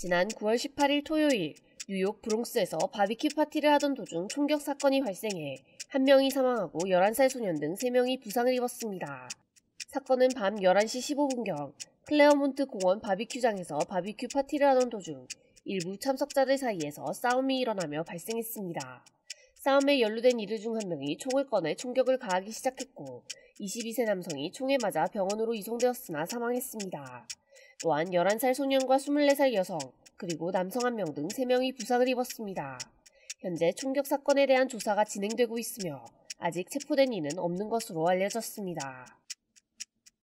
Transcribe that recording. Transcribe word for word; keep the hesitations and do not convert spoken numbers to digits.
지난 구월 십팔일 토요일 뉴욕 브롱스에서 바비큐 파티를 하던 도중 총격 사건이 발생해 한 명이 사망하고 열한 살 소년 등 세 명이 부상을 입었습니다. 사건은 밤 열한 시 십오 분경 클레어몬트 공원 바비큐장에서 바비큐 파티를 하던 도중 일부 참석자들 사이에서 싸움이 일어나며 발생했습니다. 싸움에 연루된 이들 중 한 명이 총을 꺼내 총격을 가하기 시작했고 이십이 세 남성이 총에 맞아 병원으로 이송되었으나 사망했습니다. 또한 열한 살 소년과 스물네 살 여성, 그리고 남성 한 명 등 세 명이 부상을 입었습니다. 현재 총격 사건에 대한 조사가 진행되고 있으며 아직 체포된 이는 없는 것으로 알려졌습니다.